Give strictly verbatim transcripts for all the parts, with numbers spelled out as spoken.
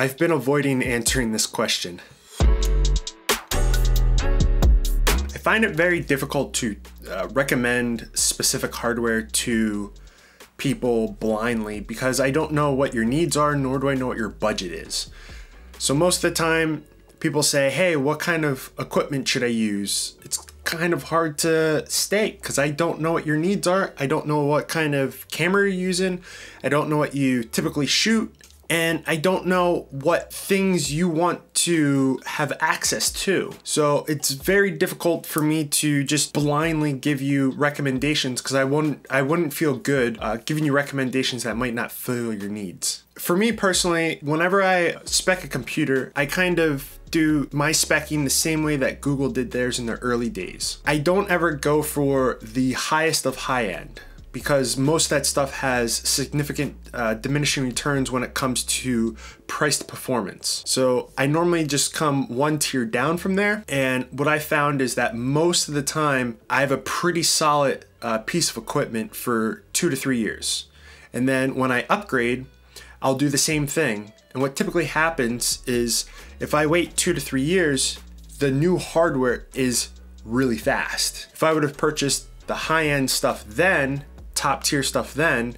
I've been avoiding answering this question. I find it very difficult to uh, recommend specific hardware to people blindly because I don't know what your needs are, nor do I know what your budget is. So most of the time people say, hey, what kind of equipment should I use? It's kind of hard to state because I don't know what your needs are. I don't know what kind of camera you're using. I don't know what you typically shoot. And I don't know what things you want to have access to. So it's very difficult for me to just blindly give you recommendations because I wouldn't, I wouldn't feel good uh, giving you recommendations that might not fill your needs. For me personally, whenever I spec a computer, I kind of do my speccing the same way that Google did theirs in their early days. I don't ever go for the highest of high end, because most of that stuff has significant uh, diminishing returns when it comes to price to performance. So I normally just come one tier down from there. And what I found is that most of the time I have a pretty solid uh, piece of equipment for two to three years. And then when I upgrade, I'll do the same thing. And what typically happens is if I wait two to three years, the new hardware is really fast. If I would have purchased the high-end stuff then, top tier stuff then,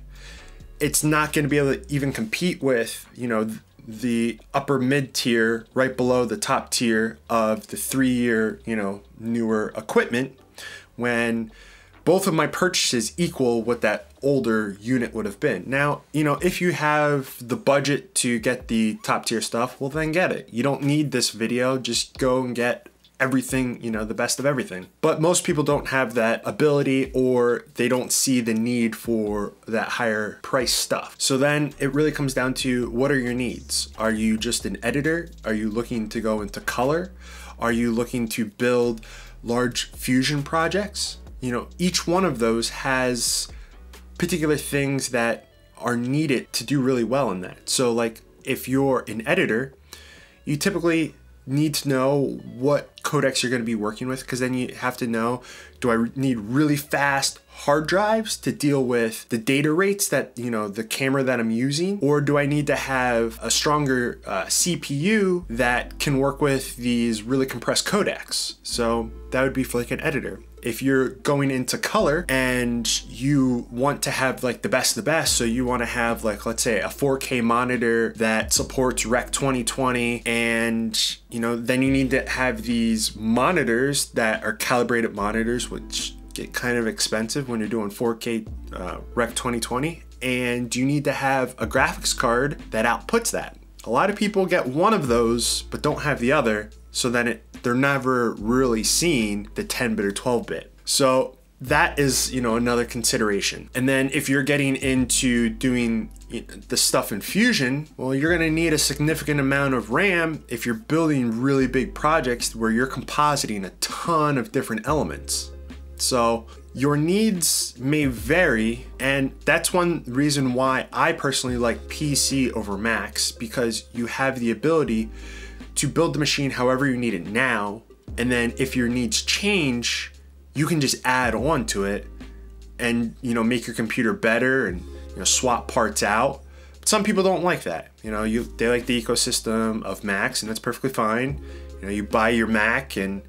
it's not going to be able to even compete with, you know, the upper mid tier right below the top tier of the three year, you know, newer equipment when both of my purchases equal what that older unit would have been. Now, you know, if you have the budget to get the top tier stuff, well then get it. You don't need this video, just go and get everything, you know, the best of everything. But most people don't have that ability, or they don't see the need for that higher price stuff. So then it really comes down to, what are your needs? Are you just an editor? Are you looking to go into color? Are you looking to build large fusion projects? You know, each one of those has particular things that are needed to do really well in that. So like if you're an editor, you typically need to know what codecs you're going to be working with, because then you have to know, do I need really fast hard drives to deal with the data rates that, you know, the camera that I'm using, or do I need to have a stronger uh, C P U that can work with these really compressed codecs? So that would be for like an editor. If you're going into color and you want to have like the best of the best, so you want to have like, let's say a four K monitor that supports Rec twenty twenty, and you know, then you need to have these monitors that are calibrated monitors, which get kind of expensive when you're doing four K uh, Rec twenty twenty, and you need to have a graphics card that outputs that. A lot of people get one of those but don't have the other, so then it they're never really seeing the ten bit or twelve bit. So that is, you know, another consideration. And then if you're getting into doing the stuff in Fusion, well, you're gonna need a significant amount of RAM if you're building really big projects where you're compositing a ton of different elements. So your needs may vary, and that's one reason why I personally like P C over Macs, because you have the ability to build the machine however you need it now, and then if your needs change, you can just add on to it and, you know, make your computer better and, you know, swap parts out. But some people don't like that. You know, you they like the ecosystem of Macs, and that's perfectly fine. You know, you buy your Mac and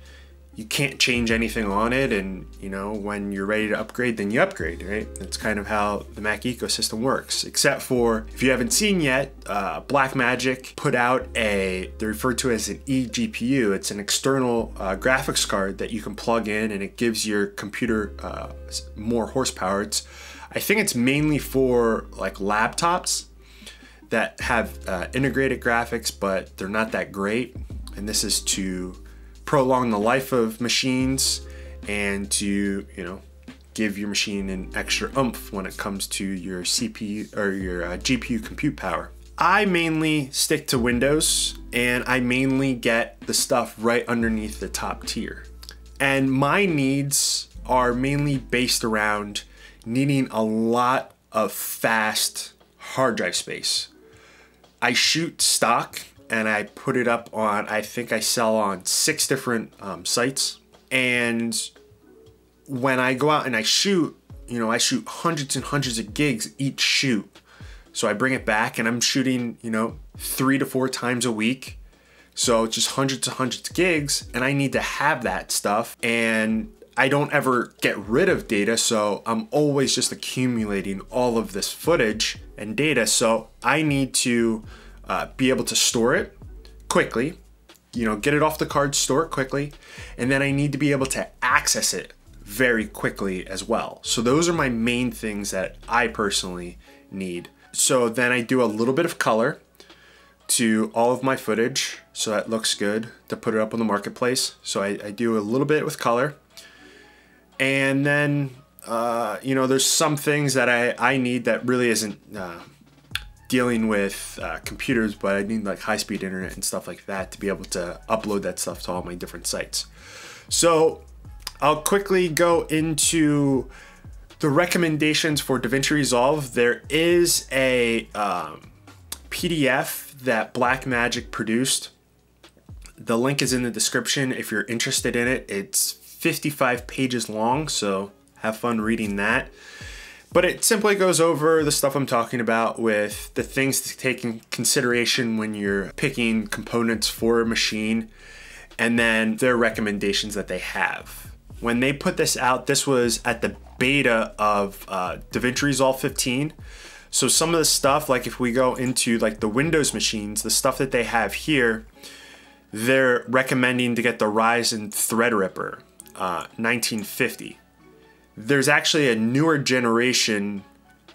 you can't change anything on it, and, you know, when you're ready to upgrade, then you upgrade, right? That's kind of how the Mac ecosystem works, except for, if you haven't seen yet, uh, Blackmagic put out a, they're referred to as an eGPU. It's an external uh, graphics card that you can plug in, and it gives your computer uh, more horsepower. It's, I think it's mainly for like laptops that have uh, integrated graphics, but they're not that great. And this is to prolong the life of machines and to, you know, give your machine an extra oomph when it comes to your C P U or your uh, G P U compute power. I mainly stick to Windows, and I mainly get the stuff right underneath the top tier. And my needs are mainly based around needing a lot of fast hard drive space. I shoot stock, and I put it up on, I think I sell on six different um, sites. And when I go out and I shoot, you know, I shoot hundreds and hundreds of gigs each shoot. So I bring it back and I'm shooting, you know, three to four times a week. So it's just hundreds and hundreds of gigs, and I need to have that stuff. And I don't ever get rid of data, so I'm always just accumulating all of this footage and data. So I need to uh, be able to store it quickly, you know, get it off the card, store it quickly, and then I need to be able to access it very quickly as well. So those are my main things that I personally need. So then I do a little bit of color to all of my footage, so that looks good to put it up on the marketplace. So I, I do a little bit with color. And then, uh, you know, there's some things that I, I need that really isn't uh, dealing with uh, computers, but I need like high-speed internet and stuff like that to be able to upload that stuff to all my different sites. So I'll quickly go into the recommendations for DaVinci Resolve. There is a um, P D F that Blackmagic produced. The link is in the description if you're interested in it. It's fifty-five pages long, so have fun reading that. But it simply goes over the stuff I'm talking about with the things to take in consideration when you're picking components for a machine, and then their recommendations that they have. When they put this out, this was at the beta of uh, DaVinci Resolve fifteen. So some of the stuff, like if we go into like the Windows machines, the stuff that they have here, they're recommending to get the Ryzen Threadripper uh, nineteen fifty. There's actually a newer generation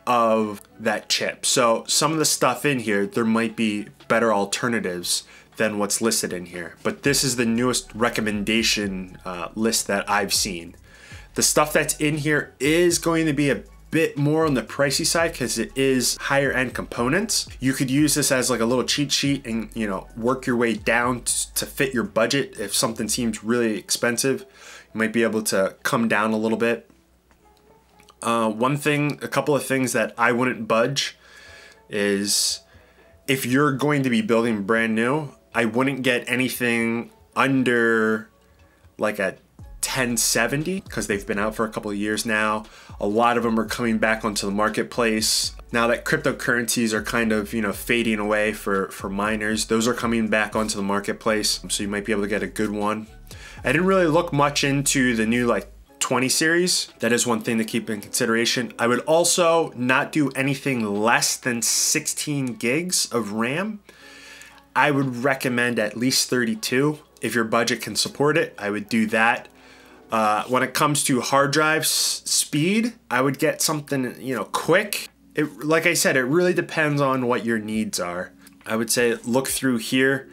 of that chip. So some of the stuff in here, there might be better alternatives than what's listed in here. But this is the newest recommendation uh, list that I've seen. The stuff that's in here is going to be a bit more on the pricey side because it is higher end components. You could use this as like a little cheat sheet and, you know, work your way down to fit your budget. If something seems really expensive, you might be able to come down a little bit. Uh, one thing, a couple of things that I wouldn't budge is if you're going to be building brand new, I wouldn't get anything under like a ten seventy because they've been out for a couple of years now. A lot of them are coming back onto the marketplace. Now that cryptocurrencies are kind of, you know, fading away for, for miners, those are coming back onto the marketplace. So you might be able to get a good one. I didn't really look much into the new like twenty series. That is one thing to keep in consideration. I would also not do anything less than sixteen gigs of RAM. I would recommend at least thirty-two. If your budget can support it, I would do that. Uh, when it comes to hard drive speed, I would get something, you know, quick. It, like I said, it really depends on what your needs are. I would say look through here.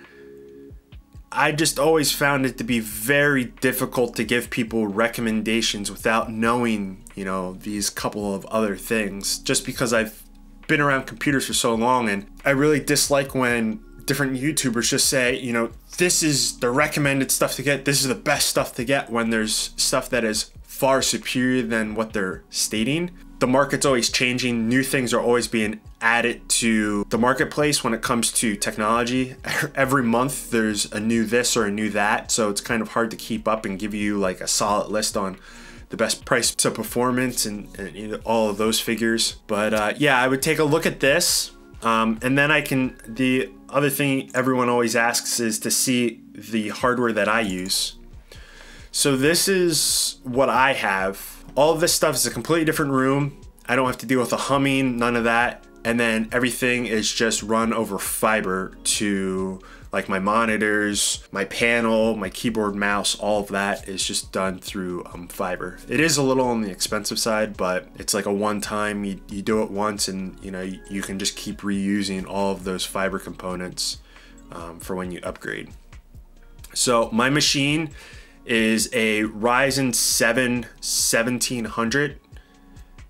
I just always found it to be very difficult to give people recommendations without knowing, you know, these couple of other things, just because I've been around computers for so long. And I really dislike when different YouTubers just say, you know, this is the recommended stuff to get, this is the best stuff to get, when there's stuff that is far superior than what they're stating. The market's always changing. New things are always being added to the marketplace when it comes to technology. Every month there's a new this or a new that. So it's kind of hard to keep up and give you like a solid list on the best price to performance and, and you know, all of those figures. But uh, yeah, I would take a look at this. Um, and then I can, the other thing everyone always asks is to see the hardware that I use. So this is what I have. All of this stuff is a completely different room. I don't have to deal with the humming, none of that. And then everything is just run over fiber to like my monitors, my panel, my keyboard, mouse, all of that is just done through um, fiber. It is a little on the expensive side, but it's like a one-time, you, you do it once and you know you can just keep reusing all of those fiber components um, for when you upgrade. So my machine is a Ryzen seven seventeen hundred.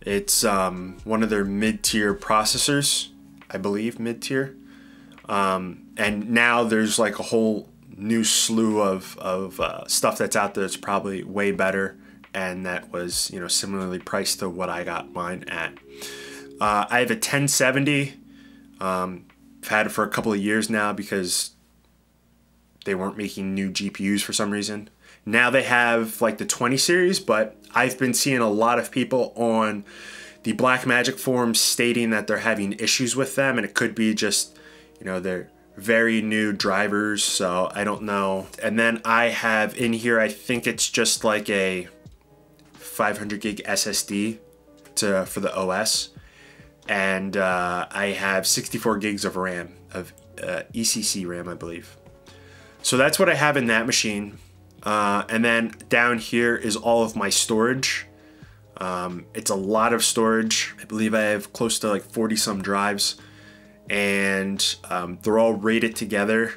It's um, one of their mid-tier processors, I believe, mid-tier. Um, and now there's like a whole new slew of, of uh, stuff that's out there that's probably way better. And that was, you know, similarly priced to what I got mine at. Uh, I have a ten seventy. Um, I've had it for a couple of years now because they weren't making new G P Us for some reason. Now they have like the twenty series, but I've been seeing a lot of people on the Blackmagic forums stating that they're having issues with them, and it could be just, you know, they're very new drivers, so I don't know. And then I have in here, I think it's just like a five hundred gig S S D to for the O S, and uh, I have sixty-four gigs of RAM, of uh, E C C RAM, I believe. So that's what I have in that machine. Uh, and then down here is all of my storage. Um, it's a lot of storage. I believe I have close to like forty some drives, and um, they're all rated together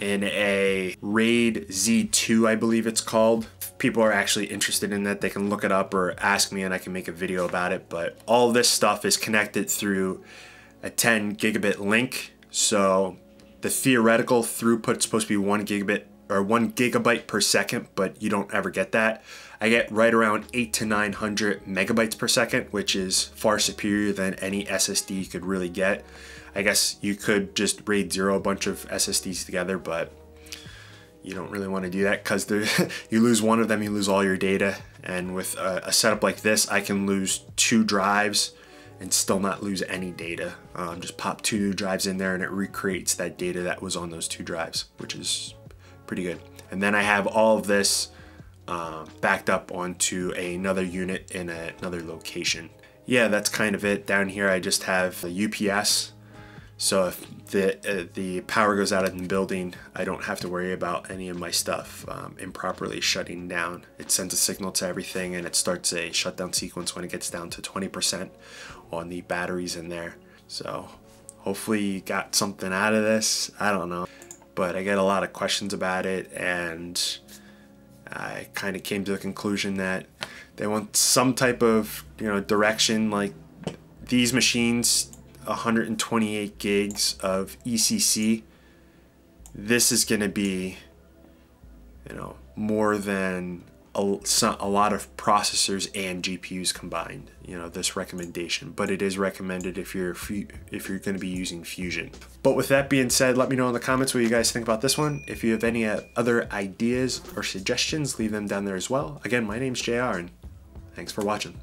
in a RAID Z two, I believe it's called. If people are actually interested in that, they can look it up or ask me and I can make a video about it. But all this stuff is connected through a ten gigabit link. So the theoretical throughput's supposed to be one gigabit or one gigabyte per second, but you don't ever get that. I get right around eight to nine hundred megabytes per second, which is far superior than any S S D you could really get. I guess you could just RAID zero a bunch of S S Ds together, but you don't really want to do that because you lose one of them, you lose all your data. And with a, a setup like this, I can lose two drives and still not lose any data. Um, just pop two new drives in there and it recreates that data that was on those two drives, which is pretty good. And then I have all of this uh, backed up onto another unit in a, another location. Yeah, that's kind of it. Down here I just have the U P S. So if the, uh, the power goes out in the building, I don't have to worry about any of my stuff um, improperly shutting down. It sends a signal to everything and it starts a shutdown sequence when it gets down to twenty percent on the batteries in there. So hopefully you got something out of this. I don't know, but I get a lot of questions about it, and I kind of came to the conclusion that they want some type of, you know, direction. Like these machines, one hundred twenty-eight gigs of E C C, this is going to be, you know, more than a, a lot of processors and G P Us combined, you know, this recommendation. But it is recommended if you're if you're going to be using Fusion. But with that being said, let me know in the comments what you guys think about this one. If you have any other ideas or suggestions, leave them down there as well. Again, my name's J R, and thanks for watching.